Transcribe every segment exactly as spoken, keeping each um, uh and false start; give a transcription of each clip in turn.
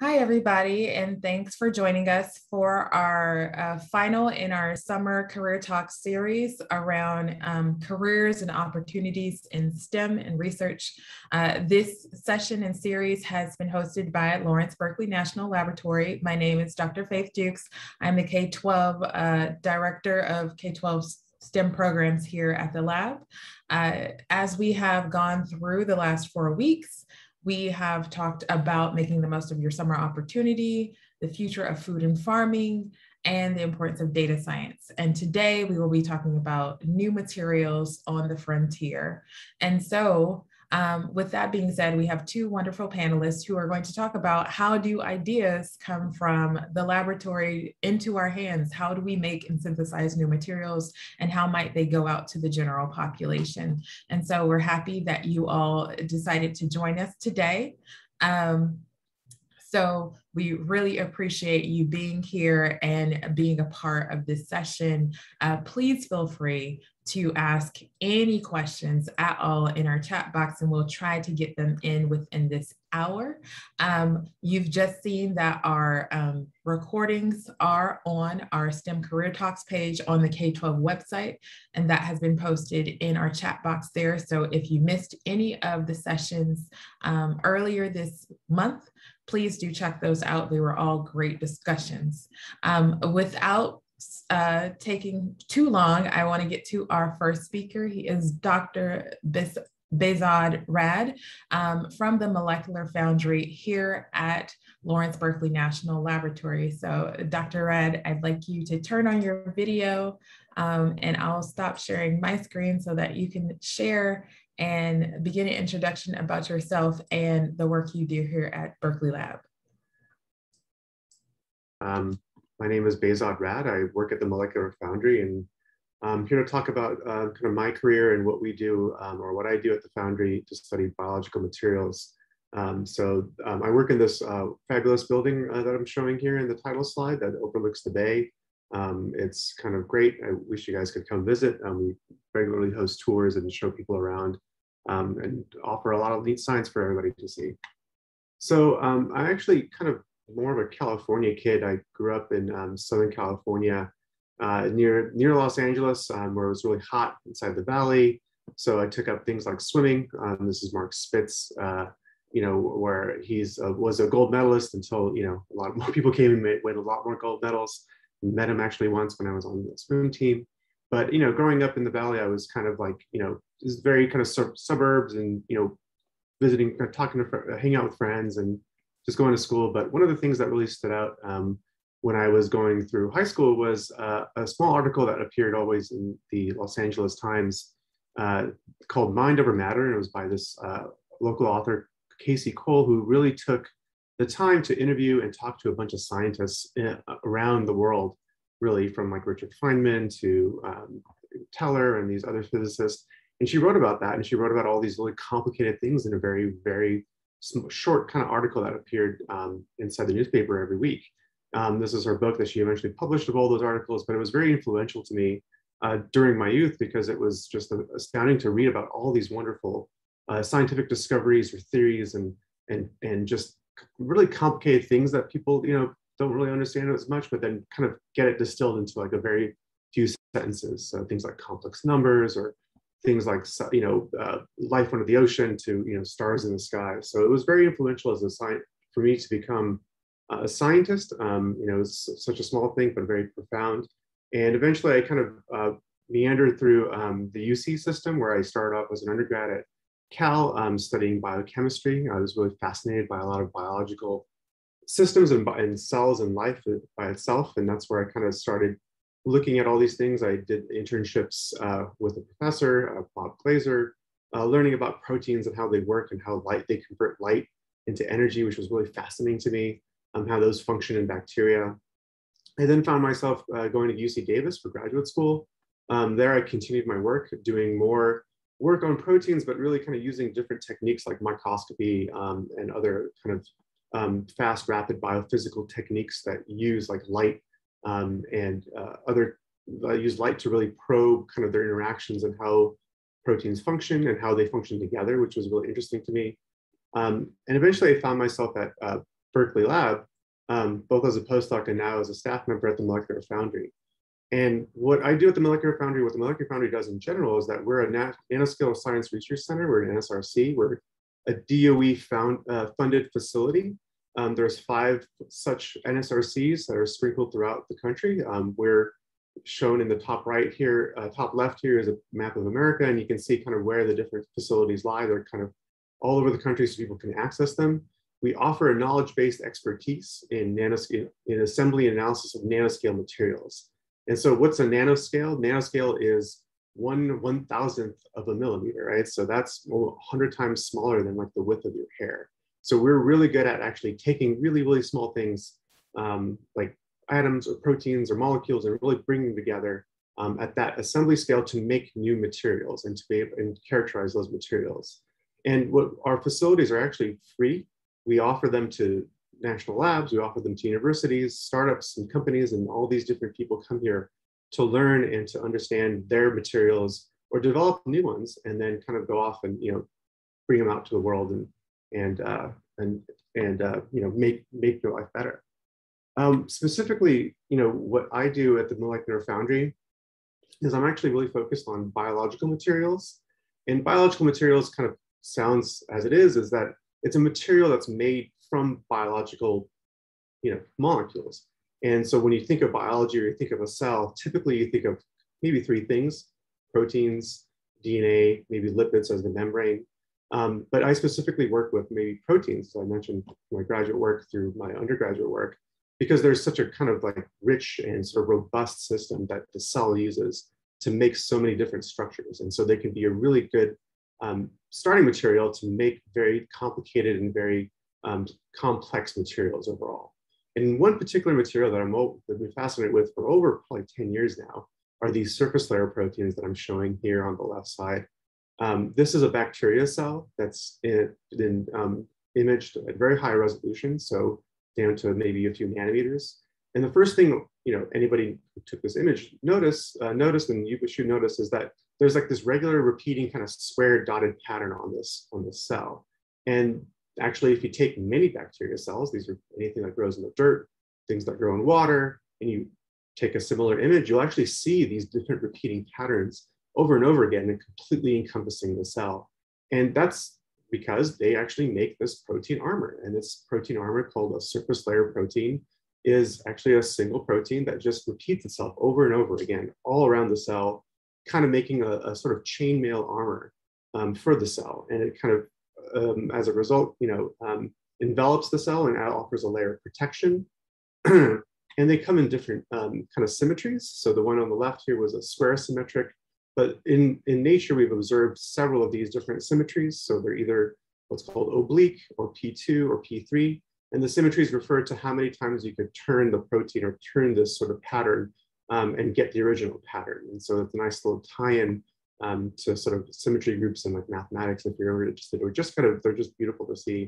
Hi, everybody, and thanks for joining us for our uh, final in our summer career talk series around um, careers and opportunities in STEM and research. Uh, this session and series has been hosted by Lawrence Berkeley National Laboratory. My name is Doctor Faith Dukes. I'm the K twelve uh, director of K twelve STEM programs here at the lab. Uh, as we have gone through the last four weeks, we have talked about making the most of your summer opportunity, the future of food and farming, and the importance of data science. And today we will be talking about new materials on the frontier. And so um, with that being said, we have two wonderful panelists who are going to talk about how do ideas come from the laboratory into our hands? How do we make and synthesize new materials? And how might they go out to the general population? And so we're happy that you all decided to join us today. Um, so we really appreciate you being here and being a part of this session. Uh, please feel free to ask any questions at all in our chat box, and we'll try to get them in within this hour. Um, you've just seen that our um, recordings are on our STEM Career Talks page on the K twelve website, and that has been posted in our chat box there. So if you missed any of the sessions um, earlier this month, please do check those out. They were all great discussions. Um, without Uh, taking too long, I want to get to our first speaker. He is Doctor Behzad Rad um, from the Molecular Foundry here at Lawrence Berkeley National Laboratory. So Doctor Rad, I'd like you to turn on your video um, and I'll stop sharing my screen so that you can share and begin an introduction about yourself and the work you do here at Berkeley Lab. Um. My name is Behzad Rad. I work at the Molecular Foundry, and I'm here to talk about uh, kind of my career and what we do, um, or what I do at the Foundry to study biological materials. Um, so um, I work in this uh, fabulous building uh, that I'm showing here in the title slide that overlooks the bay. Um, it's kind of great. I wish you guys could come visit. Um, we regularly host tours and show people around um, and offer a lot of neat science for everybody to see. So um, I actually kind of more of a California kid. I grew up in um, Southern California, uh, near near Los Angeles, um, where it was really hot inside the valley. So I took up things like swimming. Um, this is Mark Spitz, uh, you know, where he's uh, was a gold medalist until, you know, a lot more people came and won a lot more gold medals. Met him actually once when I was on the swimming team. But, you know, growing up in the valley, I was kind of like, you know, just very kind of sub suburbs and, you know, visiting, kind of talking to, hanging out with friends and just going to school. But one of the things that really stood out um, when I was going through high school was uh, a small article that appeared always in the Los Angeles Times uh, called Mind Over Matter. And it was by this uh, local author, Casey Cole, who really took the time to interview and talk to a bunch of scientists in, around the world, really, from like Richard Feynman to um, Teller and these other physicists. And she wrote about that. And she wrote about all these really complicated things in a very, very short kind of article that appeared um, inside the newspaper every week. Um, this is her book that she eventually published of all those articles, but it was very influential to me uh, during my youth because it was just astounding to read about all these wonderful uh, scientific discoveries or theories and and and just really complicated things that people, you know, don't really understand as much, but then kind of get it distilled into like a very few sentences. So things like complex numbers or things like, you know, uh, life under the ocean to, you know, stars in the sky. So it was very influential as a science for me to become a scientist. Um, you know, it's such a small thing, but very profound. And eventually I kind of uh, meandered through um, the U C system, where I started off as an undergrad at Cal um, studying biochemistry. I was really fascinated by a lot of biological systems and, and cells and life by itself. And that's where I kind of started looking at all these things. I did internships uh, with a professor, uh, Bob Glaser, uh, learning about proteins and how they work and how light they convert light into energy, which was really fascinating to me, um, how those function in bacteria. I then found myself uh, going to U C Davis for graduate school. Um, there I continued my work, doing more work on proteins, but really kind of using different techniques like microscopy um, and other kind of um, fast, rapid biophysical techniques that use like light Um, and uh, other uh, use light to really probe kind of their interactions and how proteins function and how they function together, which was really interesting to me. Um, and eventually I found myself at uh, Berkeley lab, um, both as a postdoc and now as a staff member at the Molecular Foundry. And what I do at the Molecular Foundry, what the Molecular Foundry does in general, is that we're a nanoscale science research center. We're an N S R C. We're a D O E found, uh, funded facility. Um, there's five such N S R Cs that are sprinkled throughout the country. Um, we're shown in the top right here, uh, top left here is a map of America, and you can see kind of where the different facilities lie. They're kind of all over the country, so people can access them. We offer a knowledge-based expertise in nanoscale, in assembly and analysis of nanoscale materials. And so what's a nanoscale? Nanoscale is one one thousandth of a millimeter, right? So that's one hundred times smaller than like the width of your hair. So we're really good at actually taking really, really small things um, like atoms or proteins or molecules and really bringing them together um, at that assembly scale to make new materials and to be able and characterize those materials. And what our facilities are actually free. We offer them to national labs, we offer them to universities, startups and companies, and all these different people come here to learn and to understand their materials or develop new ones and then kind of go off and, you know, bring them out to the world and, and, uh, and, and uh, you know, make, make your life better. Um, specifically, you know, what I do at the Molecular Foundry is I'm actually really focused on biological materials. And biological materials kind of sounds as it is, is that it's a material that's made from biological, you know, molecules. And so when you think of biology or you think of a cell, typically you think of maybe three things: proteins, D N A, maybe lipids as the membrane. Um, but I specifically work with maybe proteins. So I mentioned my graduate work through my undergraduate work, because there's such a kind of like rich and sort of robust system that the cell uses to make so many different structures. And so they can be a really good um, starting material to make very complicated and very um, complex materials overall. And one particular material that I'm that been fascinated with for over probably ten years now are these surface layer proteins that I'm showing here on the left side. Um, this is a bacteria cell that's in, in, um, imaged at very high resolution, so down to maybe a few nanometers. And the first thing, you know, anybody who took this image notice, uh, noticed, and you should notice, is that there's like this regular repeating kind of square dotted pattern on this, on this cell. And actually, if you take many bacteria cells, these are anything that grows in the dirt, things that grow in water, and you take a similar image, you'll actually see these different repeating patterns over and over again and completely encompassing the cell. And that's because they actually make this protein armor. And this protein armor, called a surface layer protein, is actually a single protein that just repeats itself over and over again all around the cell, kind of making a, a sort of chainmail armor um, for the cell. And it kind of Um, as a result, you know, um, envelops the cell and offers a layer of protection. And they come in different um, kind of symmetries. So the one on the left here was a square symmetric, but in, in nature, we've observed several of these different symmetries. So they're either what's called oblique or P two or P three. And the symmetries refer to how many times you could turn the protein or turn this sort of pattern um, and get the original pattern. And so it's a nice little tie-in Um, to sort of symmetry groups and like mathematics, if you're ever interested, or just kind of, they're just beautiful to see.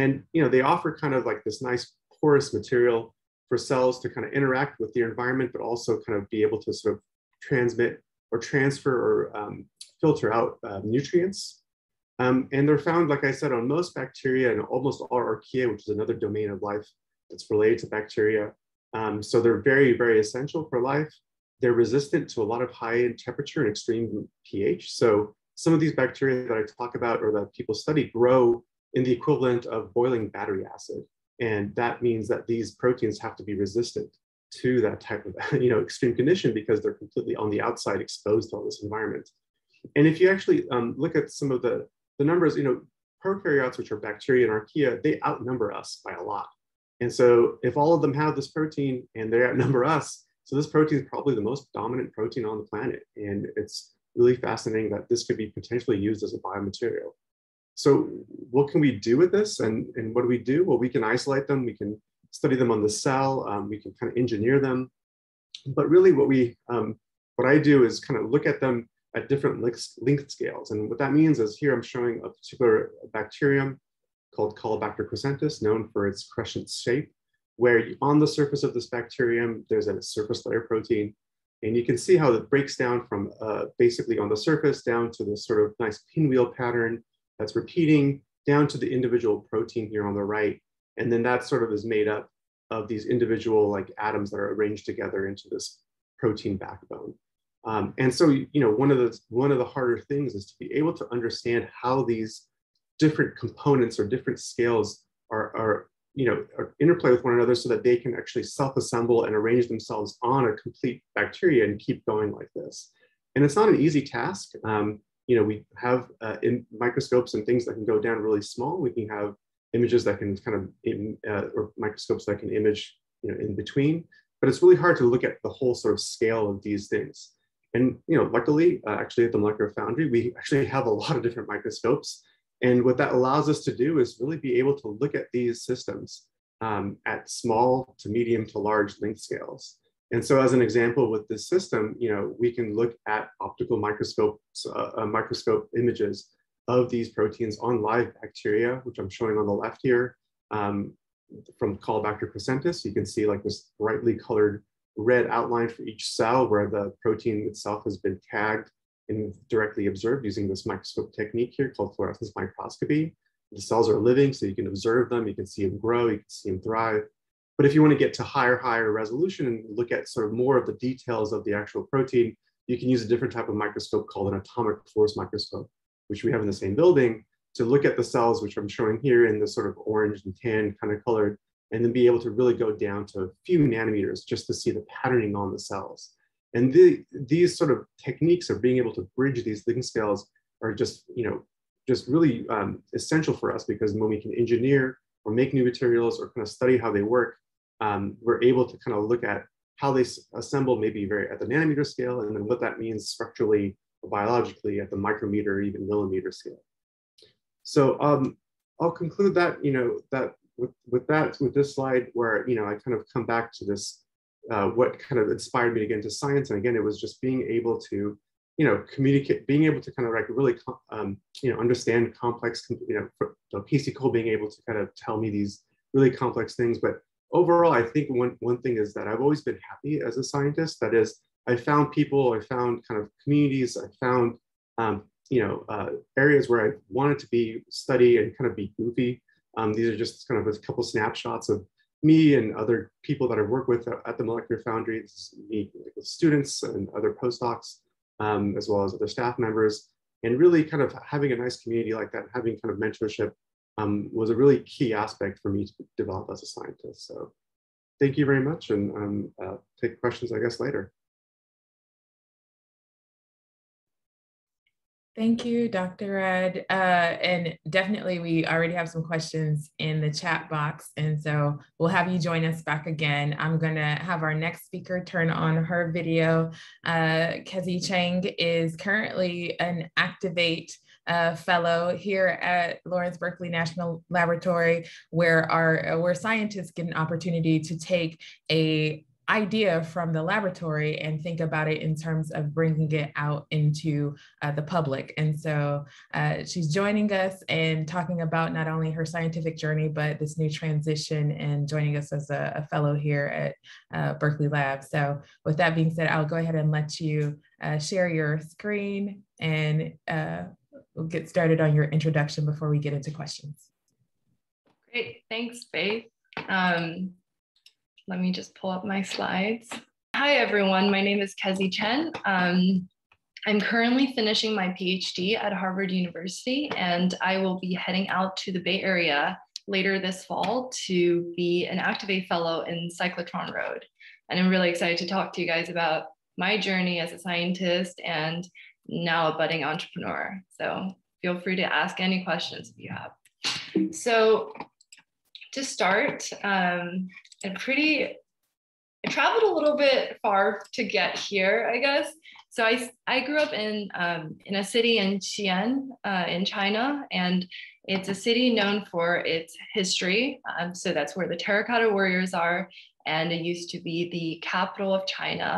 And, you know, they offer kind of like this nice porous material for cells to kind of interact with their environment, but also kind of be able to sort of transmit or transfer or um, filter out uh, nutrients. Um, and they're found, like I said, on most bacteria and almost all archaea, which is another domain of life that's related to bacteria. Um, so they're very, very essential for life. They're resistant to a lot of high temperature and extreme pH. So some of these bacteria that I talk about or that people study grow in the equivalent of boiling battery acid. And that means that these proteins have to be resistant to that type of, you know, extreme condition, because they're completely on the outside exposed to all this environment. And if you actually um, look at some of the, the numbers, you know, prokaryotes, which are bacteria and archaea, they outnumber us by a lot. And so if all of them have this protein and they outnumber us, so this protein is probably the most dominant protein on the planet. And it's really fascinating that this could be potentially used as a biomaterial. So what can we do with this? And, and what do we do? Well, we can isolate them. We can study them on the cell. Um, we can kind of engineer them. But really what we, um, what I do is kind of look at them at different length scales. And what that means is here I'm showing a particular bacterium called Caulobacter crescentus, known for its crescent shape, where on the surface of this bacterium, there's a surface layer protein. And you can see how it breaks down from uh, basically on the surface down to this sort of nice pinwheel pattern that's repeating down to the individual protein here on the right. And then that sort of is made up of these individual like atoms that are arranged together into this protein backbone. Um, and so, you know, one of the one of the harder things is to be able to understand how these different components or different scales are, are you know, are interplay with one another so that they can actually self-assemble and arrange themselves on a complete bacteria and keep going like this. And it's not an easy task. Um, you know, we have uh, in microscopes and things that can go down really small. We can have images that can kind of, in, uh, or microscopes that can image, you know, in between. But it's really hard to look at the whole sort of scale of these things. And, you know, luckily, uh, actually at the Molecular Foundry, we actually have a lot of different microscopes. And what that allows us to do is really be able to look at these systems um, at small to medium to large length scales. And so as an example with this system, you know, we can look at optical microscopes, uh, uh, microscope images of these proteins on live bacteria, which I'm showing on the left here, um, from Caulobacter crescentus. You can see like this brightly colored red outline for each cell where the protein itself has been tagged and directly observed using this microscope technique here called fluorescence microscopy. The cells are living, so you can observe them, you can see them grow, you can see them thrive. But if you want to get to higher, higher resolution and look at sort of more of the details of the actual protein, you can use a different type of microscope called an atomic force microscope, which we have in the same building, to look at the cells, which I'm showing here in the sort of orange and tan kind of colored, and then be able to really go down to a few nanometers just to see the patterning on the cells. And the, these sort of techniques of being able to bridge these link scales are just, you know, just really um, essential for us, because when we can engineer or make new materials or kind of study how they work, um, we're able to kind of look at how they assemble maybe very at the nanometer scale, and then what that means structurally or biologically at the micrometer or even millimeter scale. So um, I'll conclude that, you know, that with, with that, with this slide where, you know, I kind of come back to this Uh, what kind of inspired me to get into science. And again, it was just being able to, you know, communicate, being able to kind of like really, um, you know, understand complex, you know, Casey Cole being able to kind of tell me these really complex things. But overall, I think one, one thing is that I've always been happy as a scientist. That is, I found people, I found kind of communities, I found, um, you know, uh, areas where I wanted to be, study and kind of be goofy. Um, these are just kind of a couple snapshots of me and other people that I've worked with at the Molecular Foundry. This is me with students and other postdocs, um, as well as other staff members. And really kind of having a nice community like that, having kind of mentorship um, was a really key aspect for me to develop as a scientist. So thank you very much, and um, uh, take questions, I guess, later. Thank you, Doctor Rad. Uh, and definitely, we already have some questions in the chat box. And so we'll have you join us back again. I'm going to have our next speaker turn on her video. Uh, Keji Chen is currently an Activate Uh, fellow here at Lawrence Berkeley National Laboratory, where our where scientists get an opportunity to take a idea from the laboratory and think about it in terms of bringing it out into uh, the public. And so uh, she's joining us and talking about not only her scientific journey, but this new transition, and joining us as a, a fellow here at uh, Berkeley Lab. So with that being said, I'll go ahead and let you uh, share your screen, and uh, we'll get started on your introduction before we get into questions. Great, thanks, Faith. Um... Let me just pull up my slides. Hi, everyone. My name is Keji Chen. Um, I'm currently finishing my PhD at Harvard University, and I will be heading out to the Bay Area later this fall to be an Activate Fellow in Cyclotron Road. And I'm really excited to talk to you guys about my journey as a scientist and now a budding entrepreneur. So feel free to ask any questions if you have. So to start, um, And pretty, I traveled a little bit far to get here, I guess. So I, I grew up in, um, in a city in Xi'an uh, in China, and it's a city known for its history. Um, so that's where the terracotta warriors are, and it used to be the capital of China.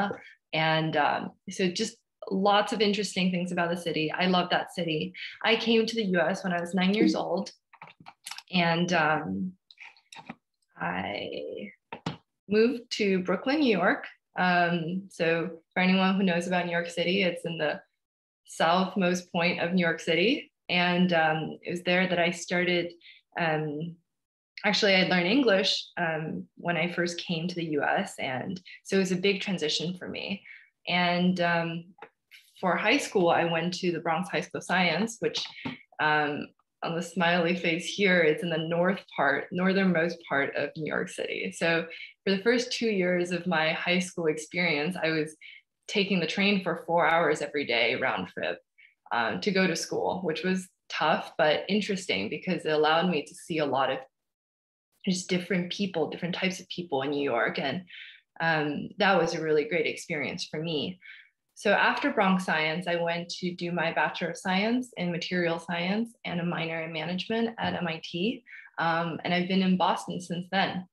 And um, so just lots of interesting things about the city. I love that city. I came to the U S when I was nine years old, and um, I moved to Brooklyn, New York. Um, so for anyone who knows about New York City, it's in the southmost point of New York City. And um, it was there that I started um, actually, I learned English um, when I first came to the U S, and so it was a big transition for me. And um, for high school, I went to the Bronx High School of Science, which um, on the smiley face here, it's in the north part, northernmost part of New York City. So for the first two years of my high school experience, I was taking the train for four hours every day round trip um, to go to school, which was tough, but interesting because it allowed me to see a lot of just different people, different types of people in New York. And um, that was a really great experience for me. So after Bronx Science, I went to do my Bachelor of Science in Material Science and a minor in Management at M I T. Um, and I've been in Boston since then.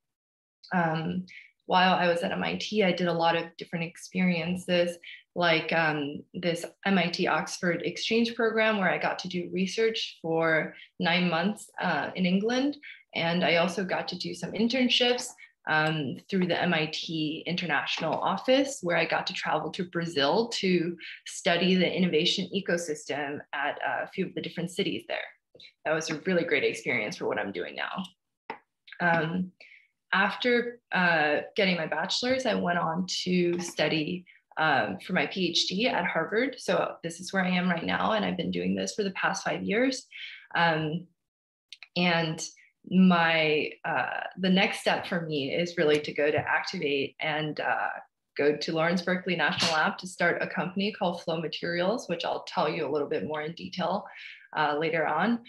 Um, while I was at M I T, I did a lot of different experiences, like um, this M I T Oxford exchange program where I got to do research for nine months uh, in England. And I also got to do some internships um, through the M I T International Office, where I got to travel to Brazil to study the innovation ecosystem at a few of the different cities there. That was a really great experience for what I'm doing now. Um, after uh, getting my bachelor's, I went on to study um, for my PhD at Harvard. So this is where I am right now, and I've been doing this for the past five years. Um, and my uh, the next step for me is really to go to Activate and uh, go to Lawrence Berkeley National Lab to start a company called Flow Materials, which I'll tell you a little bit more in detail uh, later on.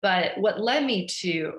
But what led me to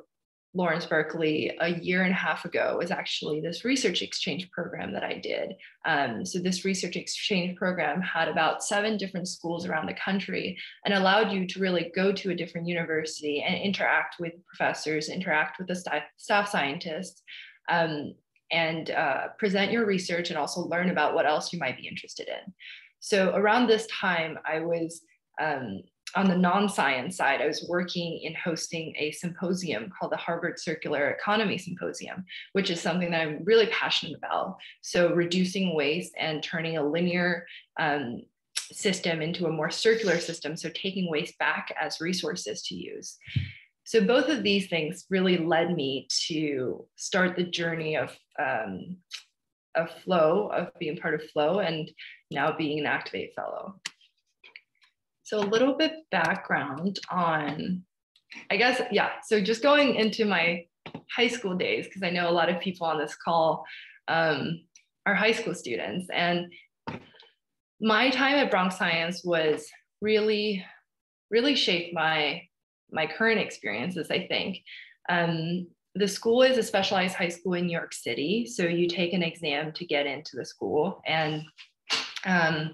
Lawrence Berkeley a year and a half ago was actually this research exchange program that I did. Um, so this research exchange program had about seven different schools around the country and allowed you to really go to a different university and interact with professors, interact with the st- staff scientists, um, and uh, present your research and also learn about what else you might be interested in. So around this time, I was um, on the non-science side, I was working in hosting a symposium called the Harvard Circular Economy Symposium, which is something that I'm really passionate about. So reducing waste and turning a linear um, system into a more circular system. So taking waste back as resources to use. So both of these things really led me to start the journey of, um, of Flow, of being part of Flow, and now being an Activate Fellow. So a little bit background on, I guess, yeah. So just going into my high school days, because I know a lot of people on this call um, are high school students. And my time at Bronx Science was really, really shaped my, my current experiences, I think. Um, the school is a specialized high school in New York City. So you take an exam to get into the school, and um,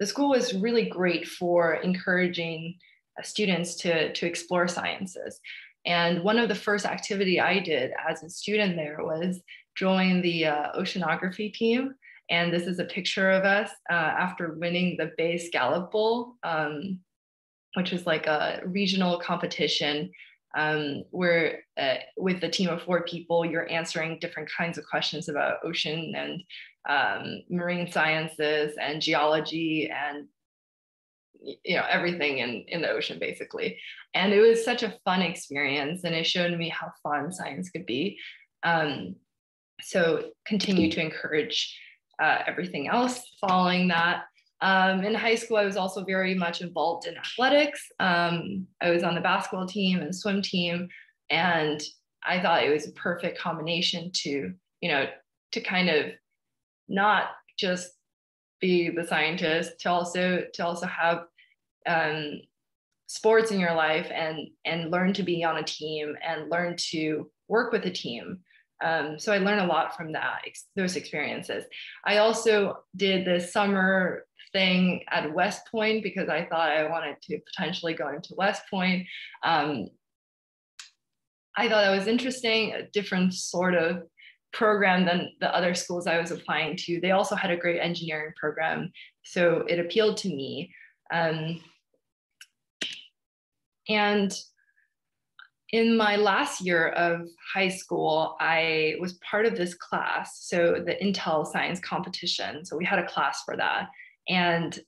the school was really great for encouraging uh, students to, to explore sciences. And one of the first activity I did as a student there was join the uh, oceanography team. And this is a picture of us uh, after winning the Bay Scallop Bowl, um, which was like a regional competition um, where uh, with a team of four people, you're answering different kinds of questions about ocean and Um, marine sciences and geology and, you know, everything in, in the ocean, basically. And it was such a fun experience, and it showed me how fun science could be. Um, so continue to encourage uh, everything else following that. Um, in high school, I was also very much involved in athletics. Um, I was on the basketball team and swim team, and I thought it was a perfect combination to, you know, to kind of not just be the scientist, to also to also have um, sports in your life and and learn to be on a team and learn to work with a team. Um, so I learned a lot from that those experiences. I also did this summer thing at West Point because I thought I wanted to potentially go into West Point. Um, I thought that was interesting, a different sort of program than the other schools I was applying to. They also had a great engineering program, so it appealed to me. Um, and in my last year of high school, I was part of this class, so the Intel Science competition. So we had a class for that. And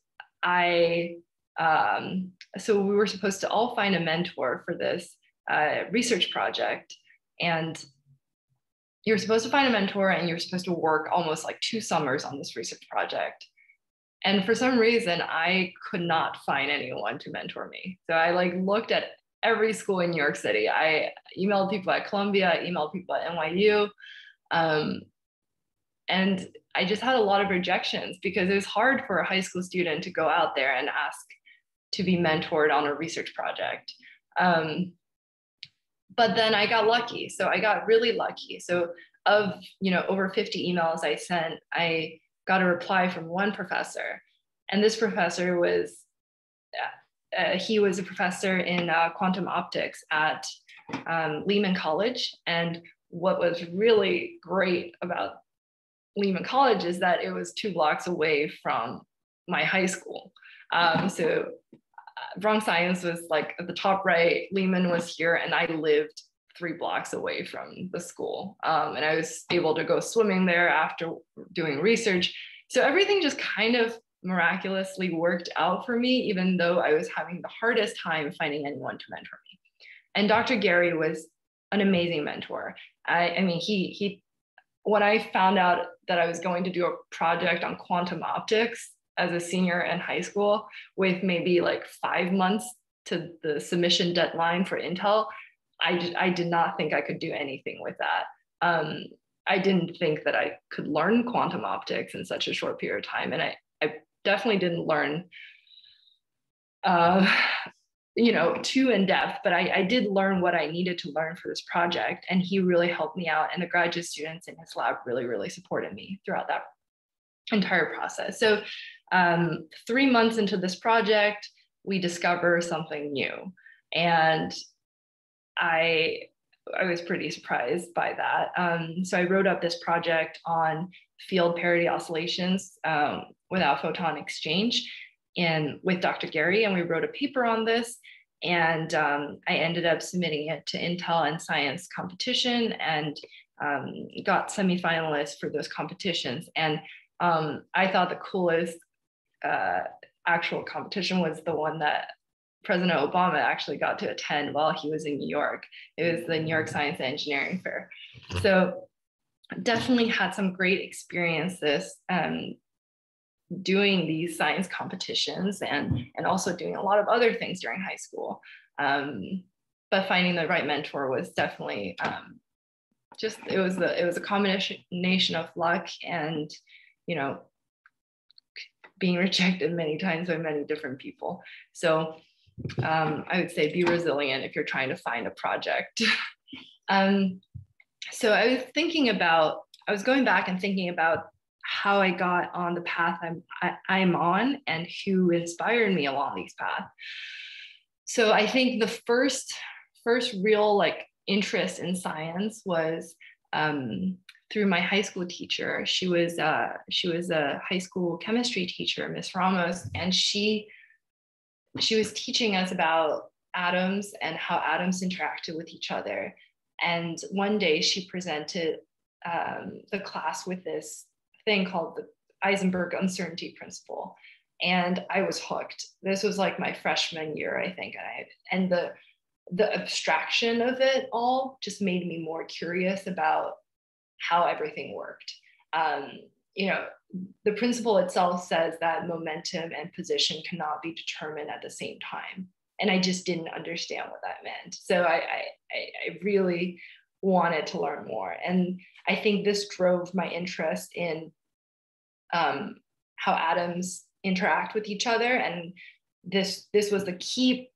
I, um, so we were supposed to all find a mentor for this uh, research project. And you're supposed to find a mentor, and you're supposed to work almost like two summers on this research project. And for some reason, I could not find anyone to mentor me. So I like looked at every school in New York City. I emailed people at Columbia, I emailed people at N Y U. Um, and I just had a lot of rejections because it was hard for a high school student to go out there and ask to be mentored on a research project. Um, but then I got lucky. So I got really lucky. So of, you know, over fifty emails I sent, I got a reply from one professor. And this professor was, uh, he was a professor in uh, quantum optics at um, Lehman College. And what was really great about Lehman College is that it was two blocks away from my high school. Um, so Bronx Science was like at the top right, Lehman was here, and I lived three blocks away from the school. Um, and I was able to go swimming there after doing research. So everything just kind of miraculously worked out for me, even though I was having the hardest time finding anyone to mentor me. And Doctor Gary was an amazing mentor. I, I mean, he, he, when I found out that I was going to do a project on quantum optics as a senior in high school with maybe like five months to the submission deadline for Intel, I, just, I did not think I could do anything with that. Um, I didn't think that I could learn quantum optics in such a short period of time. And I, I definitely didn't learn, uh, you know, too in depth, but I, I did learn what I needed to learn for this project. And he really helped me out. And the graduate students in his lab really, really supported me throughout that entire process. So um, three months into this project, we discover something new. And I, I was pretty surprised by that. Um, so I wrote up this project on field parity oscillations um, without photon exchange and with Doctor Gary, and we wrote a paper on this. And um, I ended up submitting it to Intel and Science competition, and um, got semifinalists for those competitions. And um, I thought the coolest uh, actual competition was the one that President Obama actually got to attend while he was in New York. It was the New York Science and Engineering Fair. So definitely had some great experiences um, doing these science competitions, and, and also doing a lot of other things during high school. Um, but finding the right mentor was definitely um, just, it was, a, it was a combination of luck and, you know, being rejected many times by many different people. So Um, I would say be resilient if you're trying to find a project. um, so I was thinking about, I was going back and thinking about how I got on the path I'm, I, I'm on and who inspired me along these paths. So I think the first, first real like interest in science was um, through my high school teacher. She was, uh, she was a high school chemistry teacher, Miz Ramos, and she She was teaching us about atoms and how atoms interacted with each other. And one day she presented um, the class with this thing called the Heisenberg Uncertainty Principle. And I was hooked. This was like my freshman year, I think. And, I, and the, the abstraction of it all just made me more curious about how everything worked. Um, you know, the principle itself says that momentum and position cannot be determined at the same time. And I just didn't understand what that meant. So I, I, I really wanted to learn more. And I think this drove my interest in um, how atoms interact with each other. And this, this was the key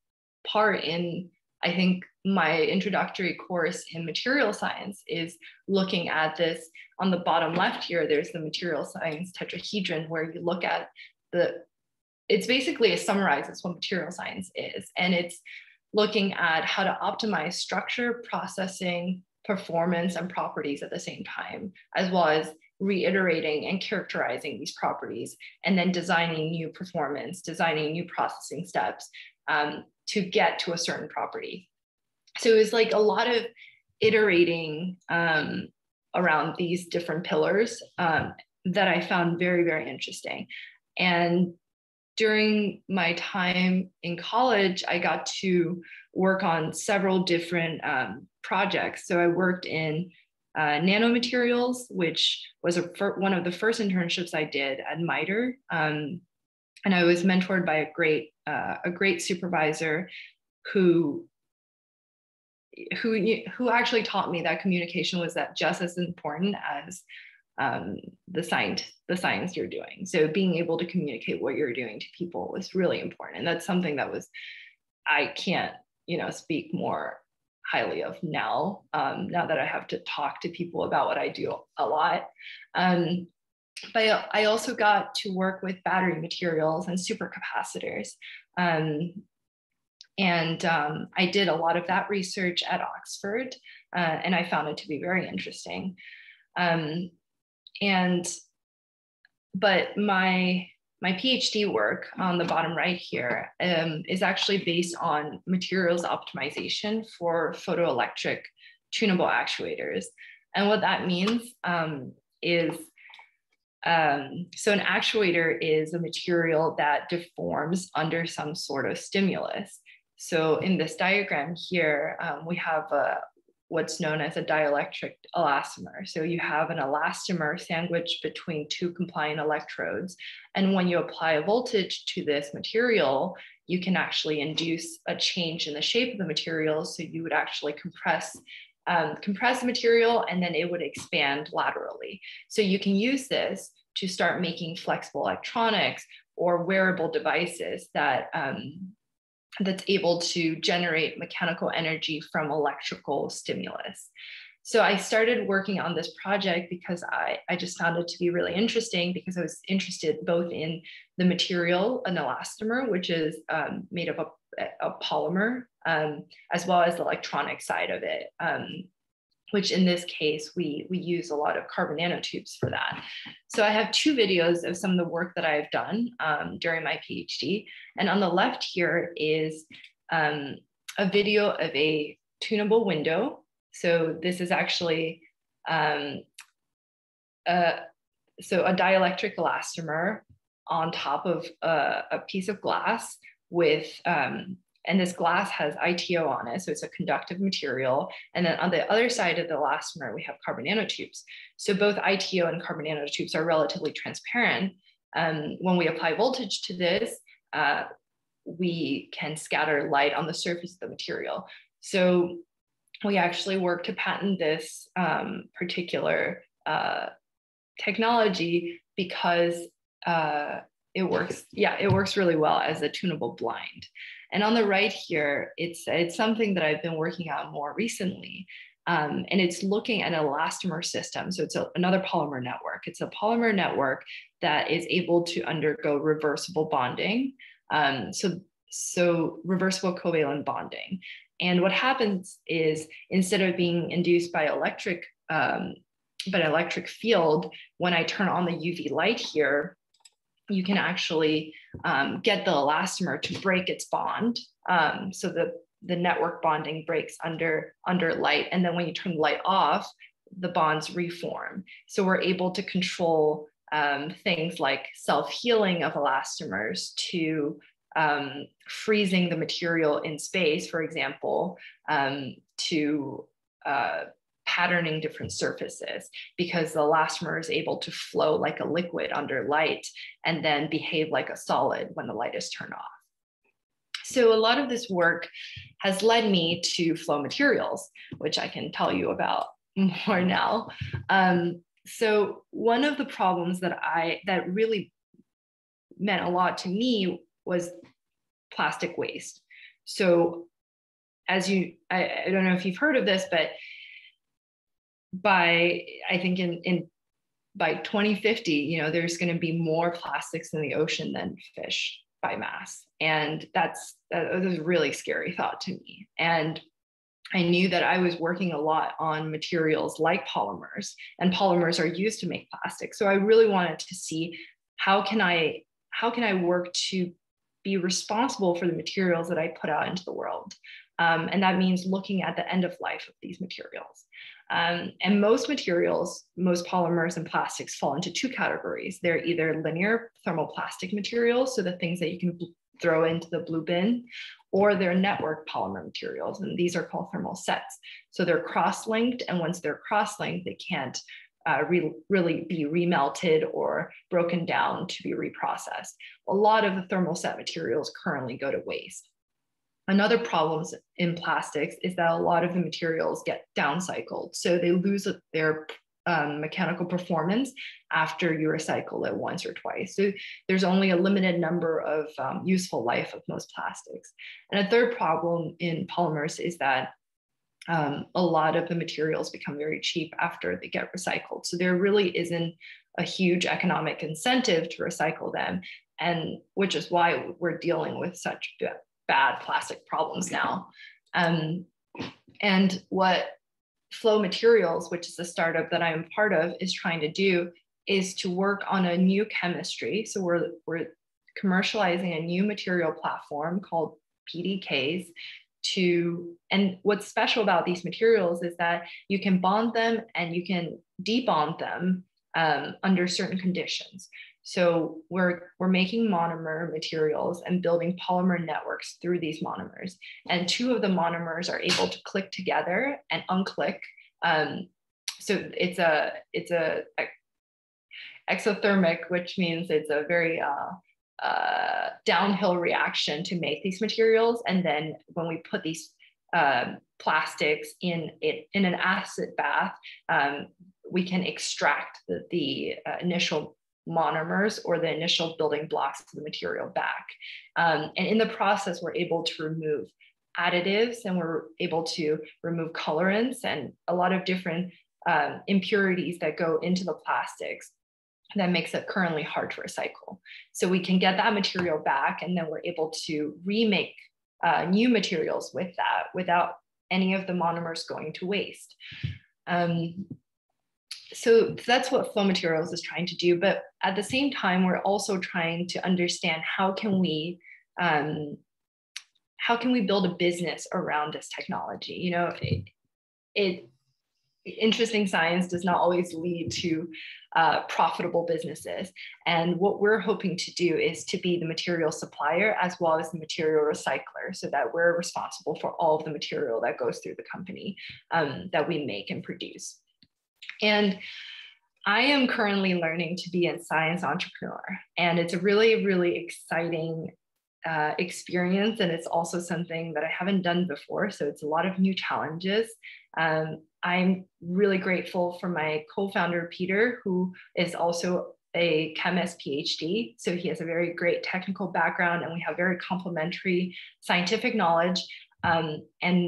part in, I think, my introductory course in material science, is looking at this. On the bottom left here, there's the material science tetrahedron, where you look at the, it's basically, it summarizes what material science is. And it's looking at how to optimize structure, processing, performance, and properties at the same time, as well as reiterating and characterizing these properties, and then designing new performance, designing new processing steps um, to get to a certain property. So it was like a lot of iterating um, around these different pillars um, that I found very, very interesting. And during my time in college, I got to work on several different um, projects. So I worked in uh, nanomaterials, which was a one of the first internships I did at MITRE. Um, and I was mentored by a great, uh, a great supervisor who, who, who actually taught me that communication was that just as important as um, the science, the science you're doing. So being able to communicate what you're doing to people was really important. And that's something that was, I can't, you know, speak more highly of now, um, now that I have to talk to people about what I do a lot. Um, but I also got to work with battery materials and supercapacitors. Um, and um, I did a lot of that research at Oxford, uh, and I found it to be very interesting. Um, and, but my, my PhD work on the bottom right here um, is actually based on materials optimization for photoelectric tunable actuators. And what that means um, is, um, so an actuator is a material that deforms under some sort of stimulus. So in this diagram here, um, we have a what's known as a dielectric elastomer. So you have an elastomer sandwiched between two compliant electrodes. And when you apply a voltage to this material, you can actually induce a change in the shape of the material. So you would actually compress, um, compress the material, and then it would expand laterally. So you can use this to start making flexible electronics or wearable devices that um, that's able to generate mechanical energy from electrical stimulus. So I started working on this project because I, I just found it to be really interesting, because I was interested both in the material, an elastomer, which is um, made of a, a polymer, um, as well as the electronic side of it, um, which in this case, we, we use a lot of carbon nanotubes for that. So I have two videos of some of the work that I've done um, during my PhD. And on the left here is um, a video of a tunable window. So this is actually, um, a, so a dielectric elastomer on top of a, a piece of glass with, um, and this glass has I T O on it, so it's a conductive material. And then on the other side of the elastomer, we have carbon nanotubes. So both I T O and carbon nanotubes are relatively transparent. Um, when we apply voltage to this, uh, we can scatter light on the surface of the material. So we actually worked to patent this um, particular uh, technology because uh, it works, yeah, it works really well as a tunable blind. And on the right here, it's, it's something that I've been working on more recently, um, and it's looking at an elastomer system. So it's a, another polymer network. It's a polymer network that is able to undergo reversible bonding. Um, so, so reversible covalent bonding. And what happens is, instead of being induced by electric, um, by an electric field, when I turn on the U V light here, you can actually um, get the elastomer to break its bond. Um, so the, the network bonding breaks under, under light. And then when you turn light off, the bonds reform. So we're able to control um, things like self-healing of elastomers to um, freezing the material in space, for example, um, to uh, patterning different surfaces, because the elastomer is able to flow like a liquid under light and then behave like a solid when the light is turned off. So a lot of this work has led me to flow materials, which I can tell you about more now. Um, so one of the problems that I that really meant a lot to me was plastic waste. So as you, I, I don't know if you've heard of this, but by I think in, in by twenty fifty, you know, there's going to be more plastics in the ocean than fish by mass, and that's that was a really scary thought to me. And I knew that I was working a lot on materials like polymers, and polymers are used to make plastic. So I really wanted to see how can I how can I work to be responsible for the materials that I put out into the world, um, and that means looking at the end of life of these materials. Um, and most materials, most polymers and plastics fall into two categories. They're either linear thermoplastic materials, so the things that you can throw into the blue bin, or they're network polymer materials, and these are called thermal sets. So they're cross-linked, and once they're cross-linked, they can't Uh, re really be remelted or broken down to be reprocessed. A lot of the thermal set materials currently go to waste. Another problem in plastics is that a lot of the materials get downcycled, so they lose their um, mechanical performance after you recycle it once or twice. So there's only a limited number of um, useful life of most plastics. And a third problem in polymers is that Um, a lot of the materials become very cheap after they get recycled. So there really isn't a huge economic incentive to recycle them, and which is why we're dealing with such bad plastic problems now. Um, and what Flow Materials, which is the startup that I'm part of, is trying to do is to work on a new chemistry. So we're, we're commercializing a new material platform called P D Ks. To, and what's special about these materials is that you can bond them and you can debond them um, under certain conditions. So we're, we're making monomer materials and building polymer networks through these monomers. And two of the monomers are able to click together and unclick. Um, so it's a, it's a, a exothermic, which means it's a very, uh, Uh, downhill reaction to make these materials. And then when we put these uh, plastics in, it, in an acid bath, um, we can extract the, the uh, initial monomers or the initial building blocks of the material back. Um, and in the process, we're able to remove additives, and we're able to remove colorants and a lot of different um, impurities that go into the plastics. That makes it currently hard to recycle. So we can get that material back, and then we're able to remake uh, new materials with that without any of the monomers going to waste. Um, so that's what Flow Materials is trying to do. But at the same time, we're also trying to understand how can we um, how can we build a business around this technology? You know, it, it interesting science does not always lead to uh, profitable businesses. And what we're hoping to do is to be the material supplier as well as the material recycler, so that we're responsible for all of the material that goes through the company um, that we make and produce. And I am currently learning to be a science entrepreneur. And it's a really, really exciting uh, experience. And it's also something that I haven't done before. So it's a lot of new challenges. Um, I'm really grateful for my co-founder, Peter, who is also a chemist PhD. So he has a very great technical background, and we have very complementary scientific knowledge. Um, and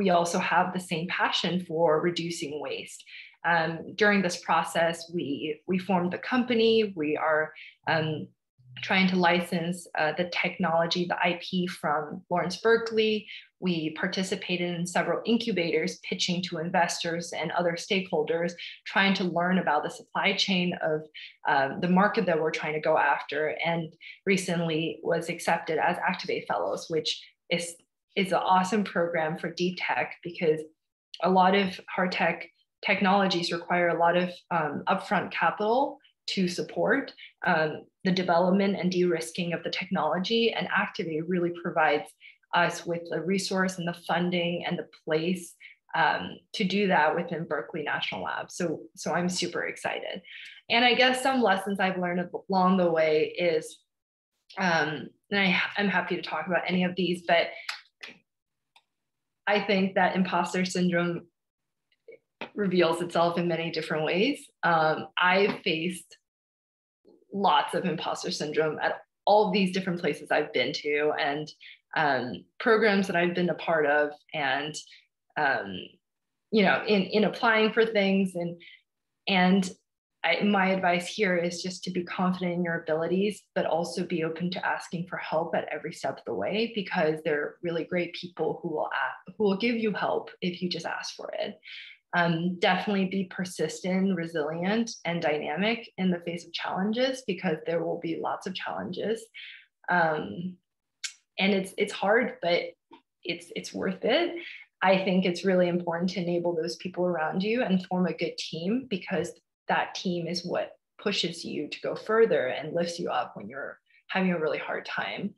we also have the same passion for reducing waste. Um, during this process, we, we formed the company. We are um, trying to license uh, the technology, the I P from Lawrence Berkeley. We participated in several incubators, pitching to investors and other stakeholders, trying to learn about the supply chain of um, the market that we're trying to go after, and recently was accepted as Activate Fellows, which is, is an awesome program for deep tech, because a lot of hard tech technologies require a lot of um, upfront capital to support um, the development and de-risking of the technology, and Activate really provides us with the resource and the funding and the place um, to do that within Berkeley National Lab. So, so I'm super excited. And I guess some lessons I've learned along the way is, um, and I, I'm happy to talk about any of these, but I think that imposter syndrome reveals itself in many different ways. Um, I faced lots of imposter syndrome at all of these different places I've been to, and Um, programs that I've been a part of, and um, you know, in in applying for things, and and I, my advice here is just to be confident in your abilities, but also be open to asking for help at every step of the way, because they're really great people who will ask, who will give you help if you just ask for it. Um, definitely be persistent, resilient, and dynamic in the face of challenges, because there will be lots of challenges. Um, And it's it's hard, but it's it's worth it. I think it's really important to enable those people around you and form a good team, because that team is what pushes you to go further and lifts you up when you're having a really hard time.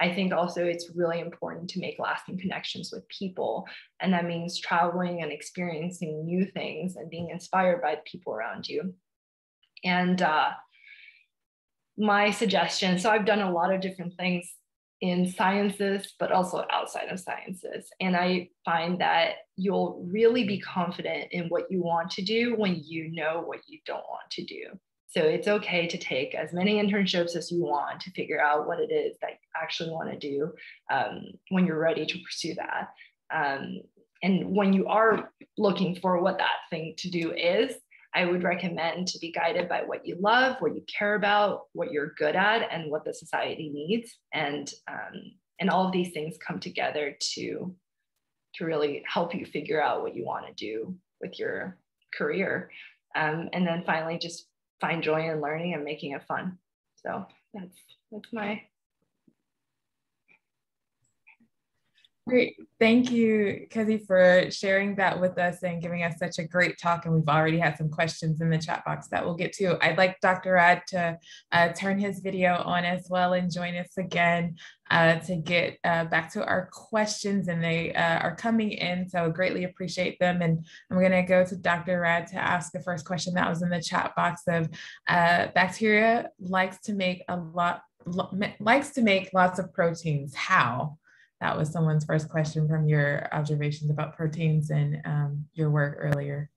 I think also it's really important to make lasting connections with people. And that means traveling and experiencing new things and being inspired by the people around you. And uh, my suggestion, so I've done a lot of different things in sciences, but also outside of sciences. And I find that you'll really be confident in what you want to do when you know what you don't want to do. So it's okay to take as many internships as you want to figure out what it is that you actually want to do um, when you're ready to pursue that. Um, and when you are looking for what that thing to do is, I would recommend to be guided by what you love, what you care about, what you're good at, and what the society needs. And, um, and all of these things come together to, to really help you figure out what you want to do with your career. Um, and then finally, just find joy in learning and making it fun. So that's, that's my... Great. Thank you, Keji, for sharing that with us and giving us such a great talk. And we've already had some questions in the chat box that we'll get to. I'd like Doctor Rad to uh, turn his video on as well and join us again uh, to get uh, back to our questions. And they uh, are coming in, so I greatly appreciate them. And I'm going to go to Doctor Rad to ask the first question that was in the chat box of uh, bacteria likes to make a lot likes to make lots of proteins. How? That was someone's first question from your observations about proteins and um, your work earlier.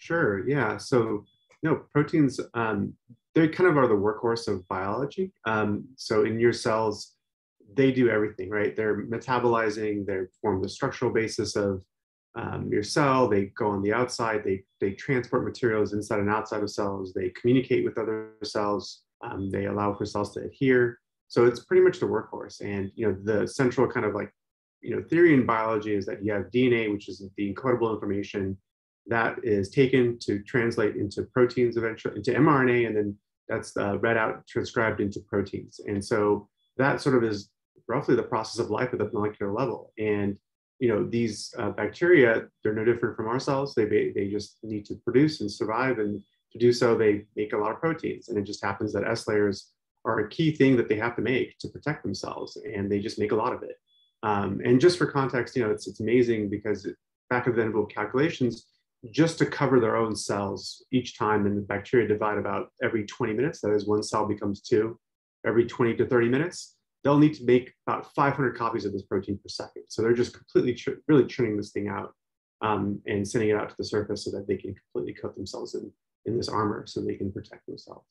Sure, yeah. So, no, proteins, um, they kind of are the workhorse of biology. Um, so in your cells, they do everything, right? They're metabolizing, they form the structural basis of um, your cell, they go on the outside, they, they transport materials inside and outside of cells, they communicate with other cells, um, they allow for cells to adhere. So it's pretty much the workhorse. And, you know, the central kind of like, you know, theory in biology is that you have D N A, which is the encodable information that is taken to translate into proteins eventually, into mRNA, and then that's uh, read out, transcribed into proteins. And so that sort of is roughly the process of life at the molecular level. And, you know, these uh, bacteria, they're no different from our cells. They, they just need to produce and survive. And to do so, they make a lot of proteins. And it just happens that S layers are a key thing that they have to make to protect themselves, and they just make a lot of it. Um, and just for context, you know, it's, it's amazing because back of the envelope calculations, just to cover their own cells each time, and the bacteria divide about every twenty minutes, that is one cell becomes two, every twenty to thirty minutes, they'll need to make about five hundred copies of this protein per second. So they're just completely, tr really churning this thing out um, and sending it out to the surface so that they can completely coat themselves in, in this armor so they can protect themselves.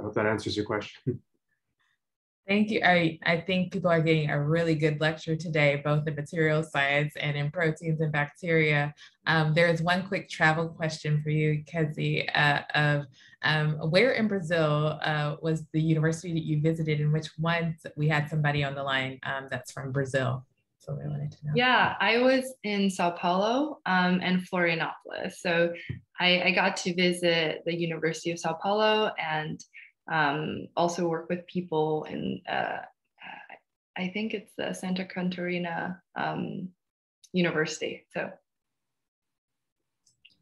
I hope that answers your question. Thank you. I, I think people are getting a really good lecture today, both in material science and in proteins and bacteria. Um, there is one quick travel question for you, Keji, uh, of um, where in Brazil uh, was the university that you visited, and which ones? We had somebody on the line um, that's from Brazil. So we wanted to know. Yeah, I was in Sao Paulo um, and Florianopolis. So I, I got to visit the University of Sao Paulo and Um, also work with people in, uh, I think it's the Santa Catarina um, University, so.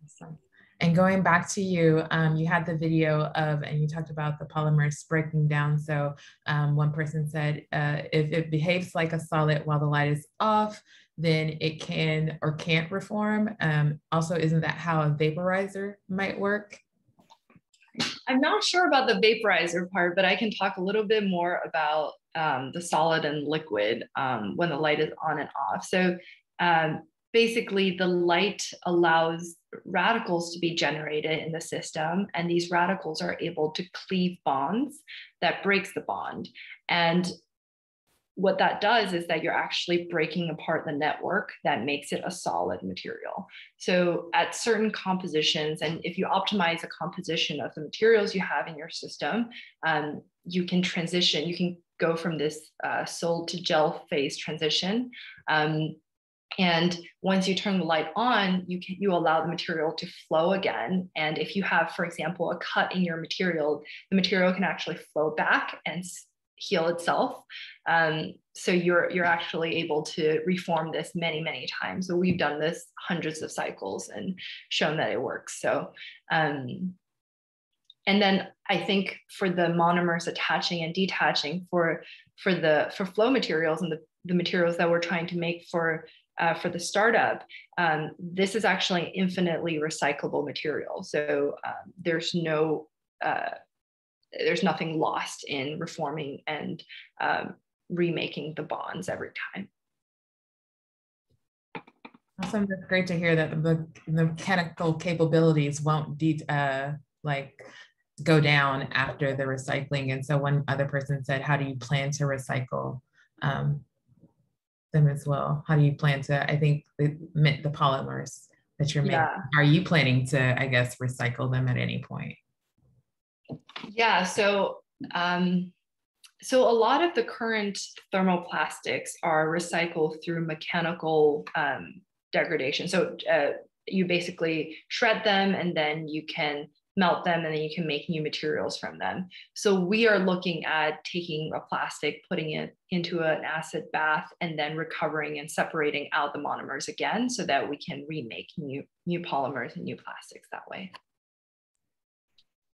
Awesome. And going back to you, um, you had the video of, and you talked about the polymers breaking down. So um, one person said, uh, if it behaves like a solid while the light is off, then it can or can't reform. Um, also, isn't that how a vaporizer might work? I'm not sure about the vaporizer part, but I can talk a little bit more about um, the solid and liquid um, when the light is on and off. So um, basically the light allows radicals to be generated in the system, and these radicals are able to cleave bonds that breaks the bond. And what that does is that you're actually breaking apart the network that makes it a solid material. So at certain compositions, and if you optimize the composition of the materials you have in your system, um, you can transition, you can go from this uh, solid to gel phase transition. Um, and once you turn the light on, you can, you allow the material to flow again. And if you have, for example, a cut in your material, the material can actually flow back and heal itself. Um, so you're you're actually able to reform this many, many times. So we've done this hundreds of cycles and shown that it works. So, um, and then I think for the monomers attaching and detaching for for the for flow materials and the, the materials that we're trying to make for uh, for the startup, um, this is actually infinitely recyclable material. So um, there's no uh, there's nothing lost in reforming and um, remaking the bonds every time. Awesome. That's great to hear that the, the mechanical capabilities won't de uh, like go down after the recycling. And so one other person said, how do you plan to recycle um, them as well? How do you plan to, I think it meant the polymers that you're making. Yeah. Are you planning to, I guess, recycle them at any point? Yeah, so um, so a lot of the current thermoplastics are recycled through mechanical um, degradation. So uh, you basically shred them and then you can melt them and then you can make new materials from them. So we are looking at taking a plastic, putting it into an acid bath, and then recovering and separating out the monomers again so that we can remake new, new polymers and new plastics that way.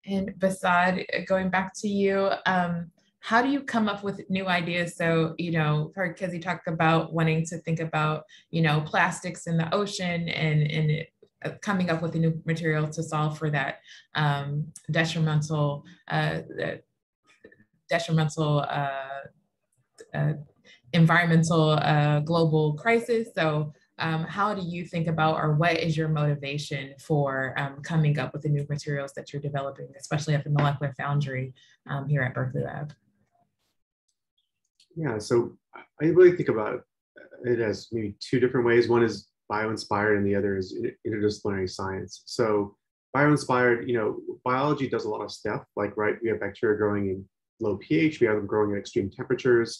And Behzad, going back to you, um, how do you come up with new ideas? So, you know, heard Keji talk about wanting to think about, you know, plastics in the ocean and, and coming up with a new material to solve for that um, detrimental, uh, detrimental uh, uh, environmental uh, global crisis. So Um, how do you think about, or what is your motivation for um, coming up with the new materials that you're developing, especially at the Molecular Foundry um, here at Berkeley Lab? Yeah, so I really think about it as maybe two different ways. One is bio-inspired and the other is interdisciplinary science. So bio-inspired, you know, biology does a lot of stuff, like, right, we have bacteria growing in low pH, we have them growing at extreme temperatures,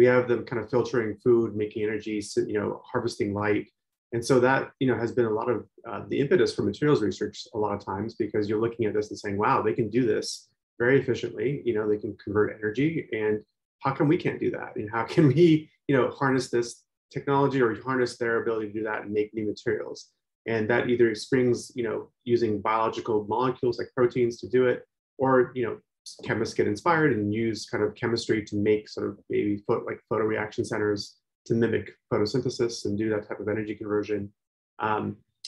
we have them kind of filtering food, making energy, you know, harvesting light. And so that, you know, has been a lot of uh, the impetus for materials research a lot of times, because you're looking at this and saying, wow, they can do this very efficiently. You know, they can convert energy. And how come we can't do that? And how can we, you know, harness this technology or harness their ability to do that and make new materials? And that either springs, you know, using biological molecules like proteins to do it, or, you know, chemists get inspired and use kind of chemistry to make sort of maybe photo, like photoreaction centers to mimic photosynthesis and do that type of energy conversion. Um,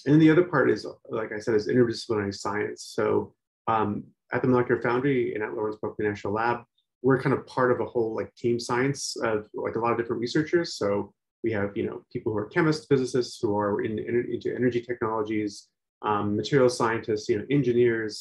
and then the other part is, like I said, is interdisciplinary science. So um, at the Molecular Foundry and at Lawrence Berkeley National Lab, we're kind of part of a whole like team science of like a lot of different researchers. So we have, you know, people who are chemists, physicists, who are in, in, into energy technologies, um, material scientists, you know, engineers,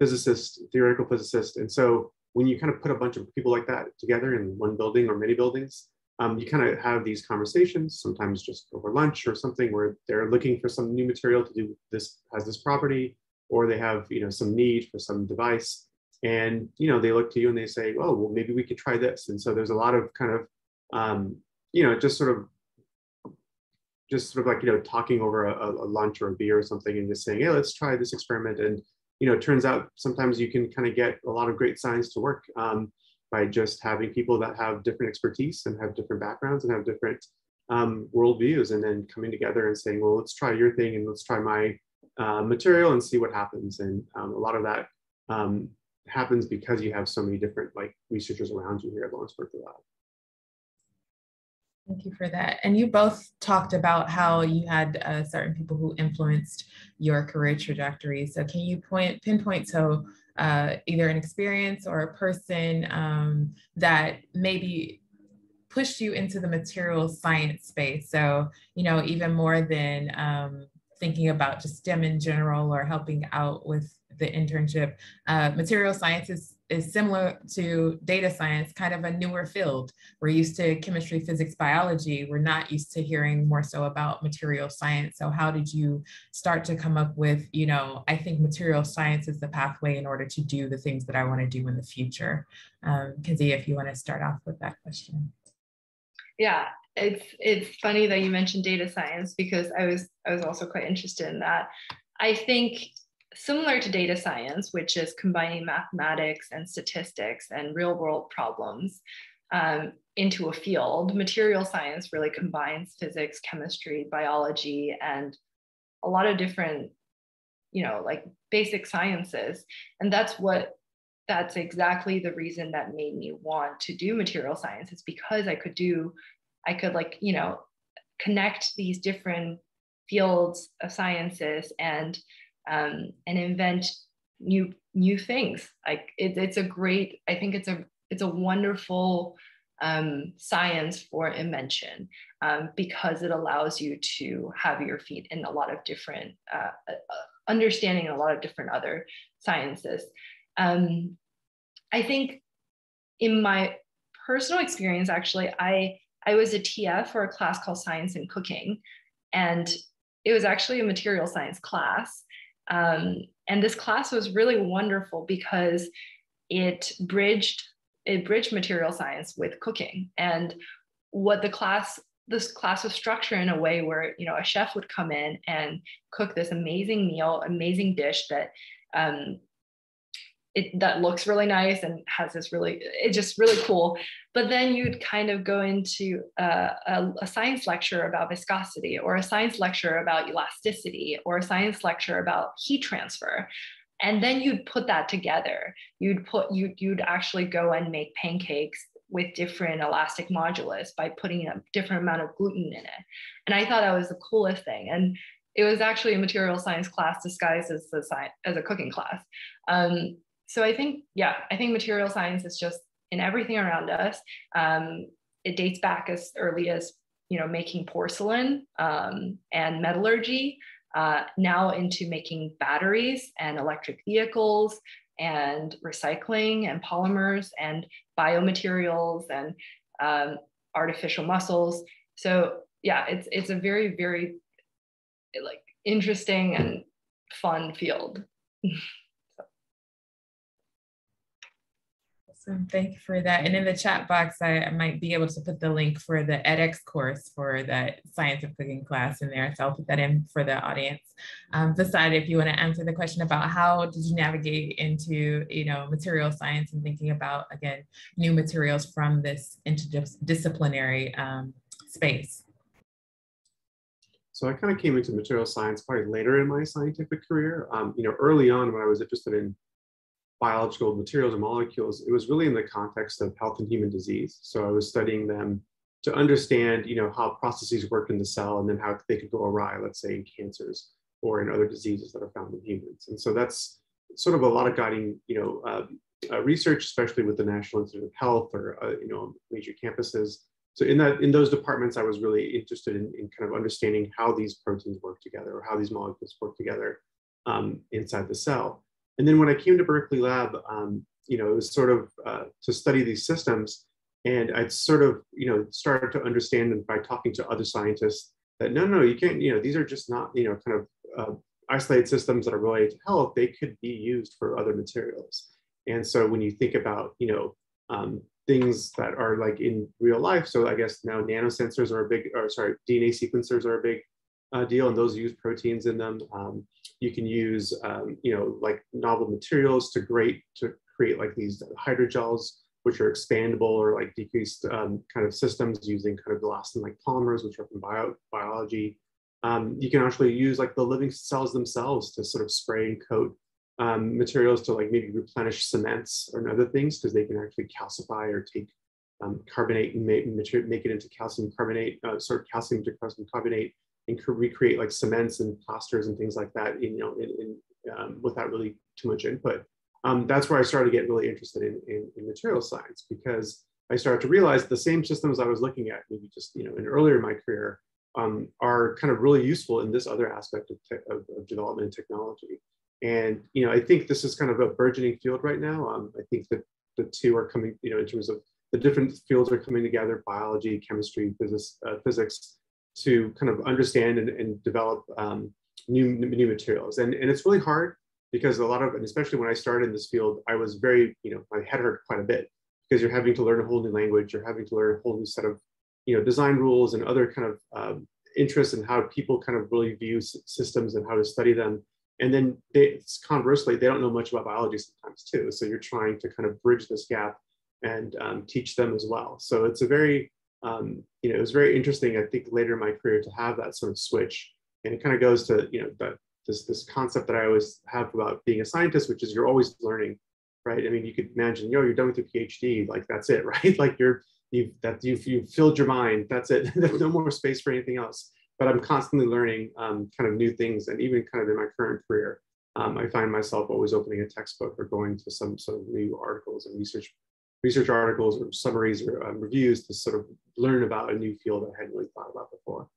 physicists, theoretical physicists. And so when you kind of put a bunch of people like that together in one building or many buildings, um, you kind of have these conversations, sometimes just over lunch or something, where they're looking for some new material to do this, has this property, or they have, you know, some need for some device. And, you know, they look to you and they say, oh, well, maybe we could try this. And so there's a lot of kind of, um, you know, just sort of, just sort of like, you know, talking over a, a lunch or a beer or something and just saying, hey, let's try this experiment. And you know, it turns out sometimes you can kind of get a lot of great science to work um, by just having people that have different expertise and have different backgrounds and have different um, worldviews, and then coming together and saying, well, let's try your thing and let's try my uh, material and see what happens. And um, a lot of that um, happens because you have so many different like researchers around you here at Lawrence Berkeley Lab. Thank you for that. And you both talked about how you had uh, certain people who influenced your career trajectory. So can you point pinpoint to uh, either an experience or a person um, that maybe pushed you into the material science space? So, you know, even more than um, thinking about just STEM in general or helping out with the internship, uh, material science is is similar to data science, kind of a newer field. We're used to chemistry, physics, biology. We're not used to hearing more so about material science. So how did you start to come up with, you know, I think material science is the pathway in order to do the things that I want to do in the future? Um, Keji, if you want to start off with that question. Yeah, it's, it's funny that you mentioned data science, because I was, I was also quite interested in that. I think similar to data science, which is combining mathematics and statistics and real world problems, um, into a field. Material science really combines physics, chemistry, biology, and a lot of different, you know, like basic sciences. And that's what, that's exactly the reason that made me want to do material science, is because I could do, I could like, you know, connect these different fields of sciences and, um, and invent new, new things. Like it, it's a great, I think it's a, it's a wonderful um, science for invention, um, because it allows you to have your feet in a lot of different, uh, understanding a lot of different other sciences. Um, I think in my personal experience, actually, I, I was a T F for a class called Science and Cooking, and it was actually a material science class. Um, and this class was really wonderful because it bridged, it bridged material science with cooking. And what the class, this class was structured in a way where, you know, a chef would come in and cook this amazing meal, amazing dish that, um, It, that looks really nice and has this really, it's just really cool. But then you'd kind of go into uh, a, a science lecture about viscosity, or a science lecture about elasticity, or a science lecture about heat transfer. And then you'd put that together. You'd put, you'd, you'd actually go and make pancakes with different elastic modulus by putting a different amount of gluten in it. And I thought that was the coolest thing. And it was actually a material science class disguised as a, science, as a cooking class. Um, So I think, yeah, I think material science is just in everything around us. Um, it dates back as early as, you know, making porcelain um, and metallurgy, uh, now into making batteries and electric vehicles and recycling and polymers and biomaterials and um, artificial muscles. So yeah, it's, it's a very, very like interesting and fun field. Awesome. Thank you for that. And in the chat box, I, I might be able to put the link for the edX course for that science of cooking class in there. So I'll put that in for the audience. Um, Behzad, if you want to answer the question about how did you navigate into, you know, material science and thinking about, again, new materials from this interdisciplinary um, space. So I kind of came into material science probably later in my scientific career. Um, you know, early on when I was interested in biological materials and molecules, it was really in the context of health and human disease. So I was studying them to understand, you know, how processes work in the cell and then how they could go awry, let's say in cancers or in other diseases that are found in humans. And so that's sort of a lot of guiding, you know, uh, uh, research, especially with the National Institute of Health or, uh, you know, major campuses. So in that, in those departments, I was really interested in, in kind of understanding how these proteins work together or how these molecules work together um, inside the cell. And then when I came to Berkeley Lab, um, you know, it was sort of uh, to study these systems, and I'd sort of, you know, started to understand them by talking to other scientists that no, no, you can't, you know, these are just not, you know, kind of uh, isolated systems that are related to health. They could be used for other materials. And so when you think about, you know, um, things that are like in real life, so I guess now nanosensors are a big, or sorry, D N A sequencers are a big Uh, deal, and those use proteins in them. Um, you can use, um, you know, like novel materials to create to create like these hydrogels, which are expandable or like decreased um, kind of systems using kind of elastin-like polymers, which are from bio biology. Um, you can actually use like the living cells themselves to sort of spray and coat um, materials to like maybe replenish cements or other things, because they can actually calcify or take um, carbonate and make, make it into calcium carbonate, uh, sort of calcium to calcium carbonate, and could recreate like cements and plasters and things like that, you know, in, in, um, without really too much input. Um, that's where I started to get really interested in, in, in material science, because I started to realize the same systems I was looking at, maybe just, you know, in earlier in my career, um, are kind of really useful in this other aspect of, of, of development and technology. And, you know, I think this is kind of a burgeoning field right now. Um, I think that the two are coming, you know, in terms of the different fields are coming together, biology, chemistry, physics, uh, physics, to kind of understand and, and develop um, new, new materials. And, and it's really hard, because a lot of, and especially when I started in this field, I was very, you know, my head hurt quite a bit, because you're having to learn a whole new language, you're having to learn a whole new set of, you know, design rules and other kind of um, interests in how people kind of really view systems and how to study them. And then they, conversely, they don't know much about biology sometimes too. So you're trying to kind of bridge this gap and um, teach them as well. So it's a very, um, you know, it was very interesting, I think, later in my career to have that sort of switch. And it kind of goes to, you know, the, this, this concept that I always have about being a scientist, which is you're always learning, right? I mean, you could imagine, yo, you're done with your PhD, like that's it, right? Like you're, you've, that, you've, you've filled your mind, that's it. There's no more space for anything else. But I'm constantly learning um, kind of new things. And even kind of in my current career, um, I find myself always opening a textbook or going to some sort of new articles and research research articles or summaries or um, reviews to sort of learn about a new field I hadn't really thought about before.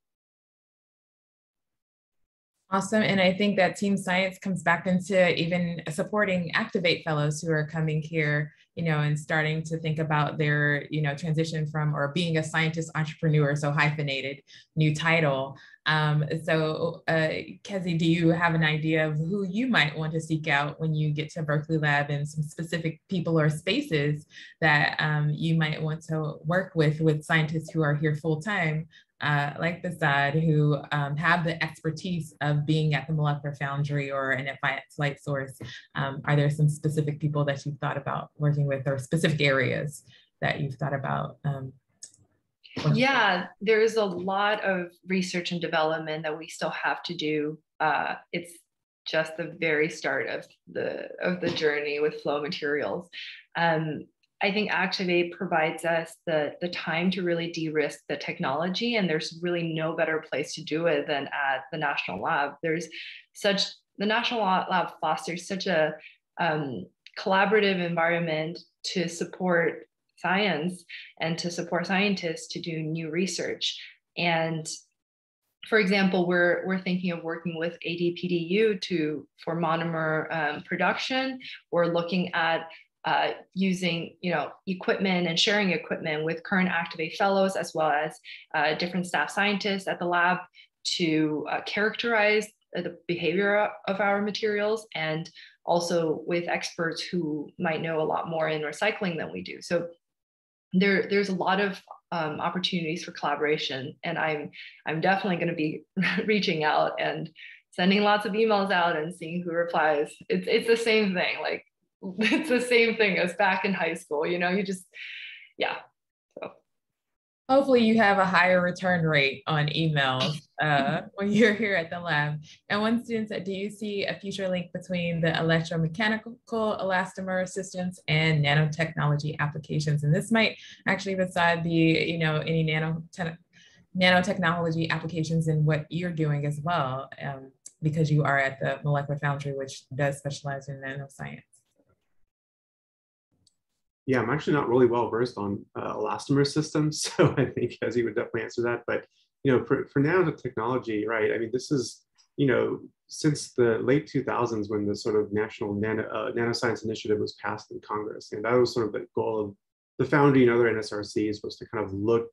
Awesome. And I think that team science comes back into even supporting Activate fellows who are coming here, you know, and starting to think about their, you know, transition from or being a scientist entrepreneur. So hyphenated, new title. Um, so uh, Keji, do you have an idea of who you might want to seek out when you get to Berkeley Lab and some specific people or spaces that um, you might want to work with, with scientists who are here full time? Uh, like Behzad, who um, have the expertise of being at the Molecular Foundry or an advanced light source. Um, are there some specific people that you've thought about working with or specific areas that you've thought about? Um, yeah, there's a lot of research and development that we still have to do. Uh, it's just the very start of the, of the journey with Flow Materials. Um, I think Activate provides us the, the time to really de-risk the technology, and there's really no better place to do it than at the National Lab. There's such, the National Lab fosters such a um, collaborative environment to support science and to support scientists to do new research. And for example, we're, we're thinking of working with A D P D U to, for monomer um, production. We're looking at Uh, using, you know, equipment and sharing equipment with current Activate fellows, as well as uh, different staff scientists at the lab to uh, characterize the behavior of our materials, and also with experts who might know a lot more in recycling than we do. So there, there's a lot of um, opportunities for collaboration, and I'm, I'm definitely going to be reaching out and sending lots of emails out and seeing who replies. It's, it's the same thing, like, it's the same thing as back in high school, you know, you just, yeah. So. Hopefully you have a higher return rate on emails uh, when you're here at the lab. And one student said, do you see a future link between the electromechanical elastomer systems and nanotechnology applications? And this might actually beside the, you know, any nanotech nanotechnology applications in what you're doing as well, um, because you are at the Molecular Foundry, which does specialize in nanoscience. Yeah, I'm actually not really well versed on uh, elastomer systems, so I think Keji would definitely answer that. But you know, for, for nanotechnology, right? I mean, this is, you know, since the late two thousands when the sort of National Nano, uh, Nanoscience Initiative was passed in Congress, and that was sort of the goal of the Foundry and other N S R Cs was to kind of look,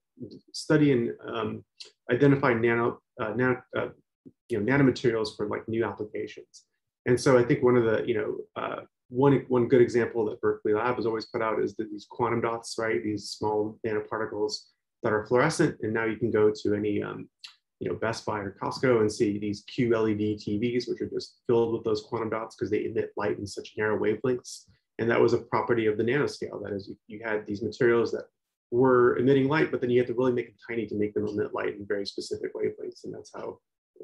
study, and um, identify nano, uh, nano uh, you know, nanomaterials for like new applications. And so I think one of the, you know. Uh, One, one good example that Berkeley Lab has always put out is that these quantum dots, right? These small nanoparticles that are fluorescent. And now you can go to any, um, you know, Best Buy or Costco and see these Q L E D T Vs, which are just filled with those quantum dots because they emit light in such narrow wavelengths. And that was a property of the nanoscale. That is, you, you had these materials that were emitting light, but then you had to really make them tiny to make them emit light in very specific wavelengths. And that's how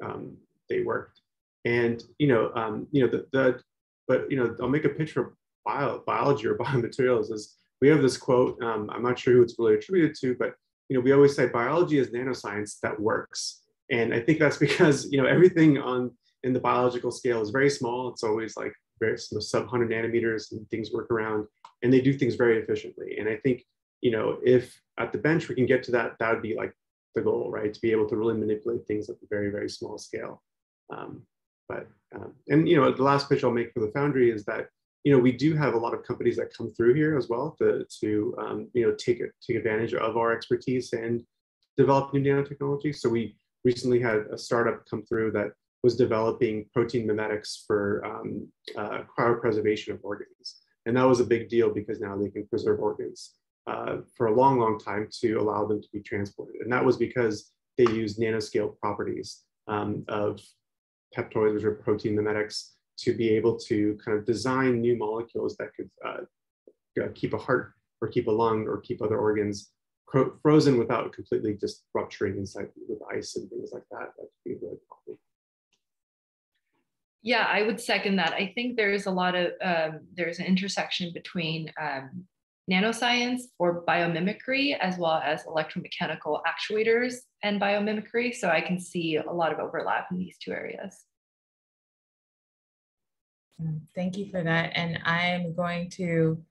um, they worked. And, you know, um, you know, the, the But you know, I'll make a picture of bio, biology or biomaterials is we have this quote, um, I'm not sure who it's really attributed to, but you know, we always say biology is nanoscience that works. And I think that's because, you know, everything on in the biological scale is very small. It's always like very you know, sub one hundred nanometers, and things work around and they do things very efficiently. And I think, you know, if at the bench we can get to that, that would be like the goal, right? To be able to really manipulate things at the very, very small scale. Um, But, um, and, you know, the last pitch I'll make for the Foundry is that, you know, we do have a lot of companies that come through here as well to, to um, you know, take, take advantage of our expertise and develop new nanotechnology. So we recently had a startup come through that was developing protein mimetics for um, uh, cryopreservation of organs. And that was a big deal because now they can preserve organs uh, for a long, long time to allow them to be transported. And that was because they used nanoscale properties um, of peptoids, which are protein mimetics, to be able to kind of design new molecules that could uh, keep a heart or keep a lung or keep other organs frozen without completely just rupturing inside with ice and things like that. That could be really popular. Yeah, I would second that. I think there's a lot of, um, there's an intersection between um, nanoscience or biomimicry, as well as electromechanical actuators and biomimicry. So I can see a lot of overlap in these two areas. Thank you for that. And I'm going to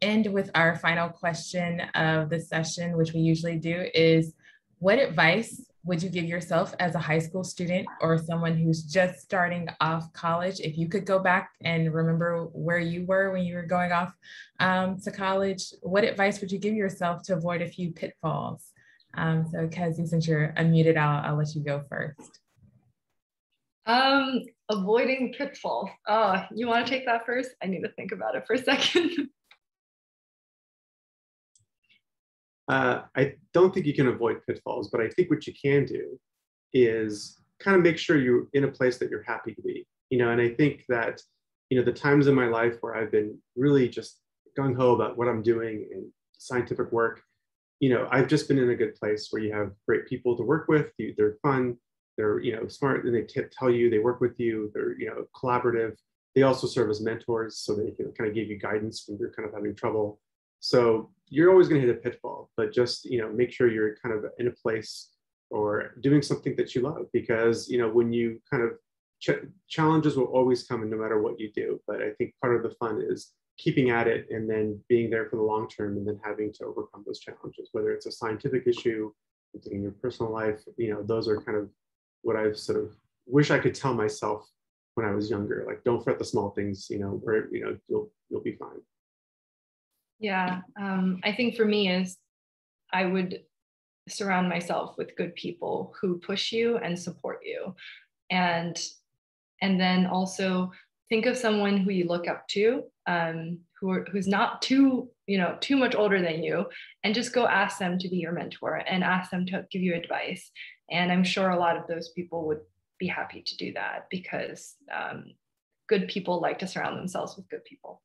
end with our final question of the session, which we usually do, is what advice would you give yourself as a high school student or someone who's just starting off college? If you could go back and remember where you were when you were going off um, to college, what advice would you give yourself to avoid a few pitfalls? Um, so Keji, since you're unmuted, I'll, I'll let you go first. Um, avoiding pitfalls. Oh, you want to take that first? I need to think about it for a second. Uh, I don't think you can avoid pitfalls, but I think what you can do is kind of make sure you're in a place that you're happy to be, you know, and I think that, you know, the times in my life where I've been really just gung-ho about what I'm doing and scientific work, you know, I've just been in a good place where you have great people to work with, you, they're fun, they're, you know, smart, and they tell you, they work with you, they're, you know, collaborative. They also serve as mentors, so they can kind of give you guidance when you're kind of having trouble. So you're always going to hit a pitfall, but just, you know, make sure you're kind of in a place or doing something that you love, because, you know, when you kind of ch challenges will always come in no matter what you do. But I think part of the fun is keeping at it and then being there for the long term and then having to overcome those challenges, whether it's a scientific issue, something in your personal life, you know, those are kind of what I've sort of wish I could tell myself when I was younger, like, don't fret the small things, you know, where, you know, you'll, you'll be fine. Yeah, um, I think for me is I would surround myself with good people who push you and support you. And, and then also think of someone who you look up to, um, who are, who's not too, you know, too much older than you, and just go ask them to be your mentor and ask them to give you advice. And I'm sure a lot of those people would be happy to do that, because um, good people like to surround themselves with good people.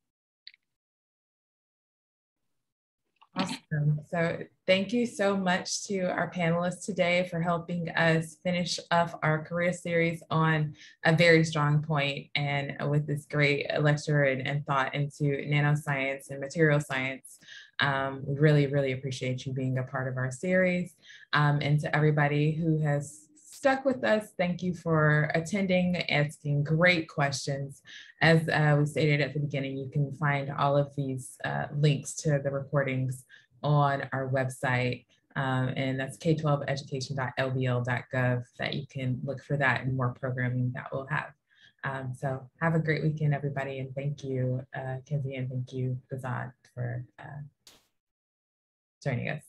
Awesome. So thank you so much to our panelists today for helping us finish up our career series on a very strong point and with this great lecture and, and thought into nanoscience and material science. Um, we really, really appreciate you being a part of our series. Um, and to everybody who has stuck with us, thank you for attending, asking great questions. As uh, we stated at the beginning, you can find all of these uh, links to the recordings on our website, um, and that's k twelve education dot l b l dot gov, that you can look for that and more programming that we'll have. Um, so have a great weekend, everybody, and thank you, uh, Keji, and thank you, Behzad, for uh, joining us.